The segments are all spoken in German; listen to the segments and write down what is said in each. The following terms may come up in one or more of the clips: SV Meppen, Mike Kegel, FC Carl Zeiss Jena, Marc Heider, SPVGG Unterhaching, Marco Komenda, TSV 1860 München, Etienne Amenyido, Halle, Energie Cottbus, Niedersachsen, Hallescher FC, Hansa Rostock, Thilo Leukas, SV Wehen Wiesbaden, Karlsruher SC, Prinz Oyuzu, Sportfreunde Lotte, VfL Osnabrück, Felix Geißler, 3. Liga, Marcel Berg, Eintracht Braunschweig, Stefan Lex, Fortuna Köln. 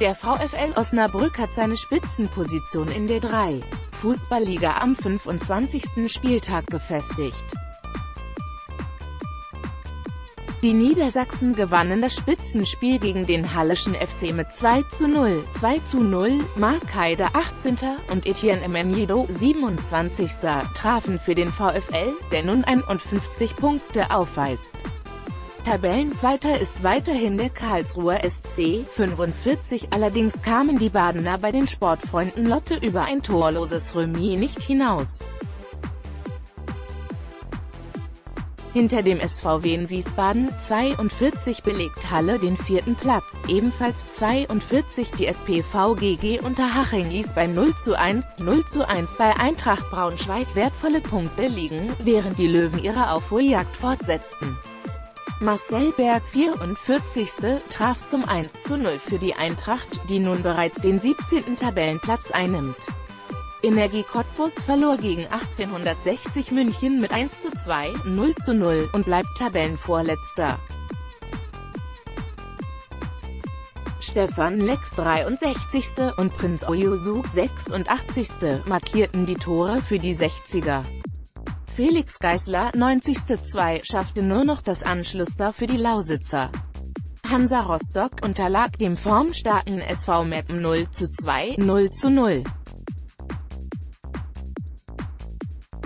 Der VfL Osnabrück hat seine Spitzenposition in der 3. Fußballliga am 25. Spieltag gefestigt. Die Niedersachsen gewannen das Spitzenspiel gegen den Halleschen FC mit 2:0, 2:0, Marc Heider 18. und Etienne Amenyido 27. trafen für den VfL, der nun 51 Punkte aufweist. Tabellenzweiter ist weiterhin der Karlsruher SC, 45, allerdings kamen die Badener bei den Sportfreunden Lotte über ein torloses Remis nicht hinaus. Hinter dem SV Wehen Wiesbaden, 42, belegt Halle den 4. Platz, ebenfalls 42, die SPVGG Unterhaching ließ beim 0:1 bei Eintracht Braunschweig wertvolle Punkte liegen, während die Löwen ihre Aufholjagd fortsetzten. Marcel Berg, 44, traf zum 1:0 für die Eintracht, die nun bereits den 17. Tabellenplatz einnimmt. Energie Cottbus verlor gegen 1860 München mit 1:2, 0:0 und bleibt Tabellenvorletzter. Stefan Lex, 63. und Prinz Oyuzu, 86. markierten die Tore für die 60er. Felix Geißler, 90.2, schaffte nur noch das Anschlusstor für die Lausitzer. Hansa Rostock unterlag dem formstarken SV Meppen 0:2, 0:0.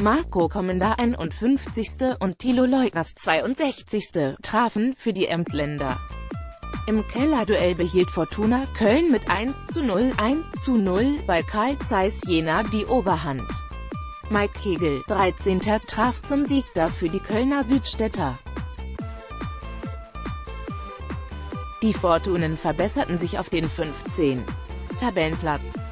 Marco Komenda, 51. und Thilo Leukas, 62. trafen für die Emsländer. Im Kellerduell behielt Fortuna Köln mit 1:0, 1:0 bei Carl Zeiss Jena die Oberhand. Mike Kegel, 13. traf zum Sieg für die Kölner Südstädter. Die Fortunen verbesserten sich auf den 15. Tabellenplatz.